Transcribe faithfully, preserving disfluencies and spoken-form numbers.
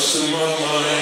lost in my mind.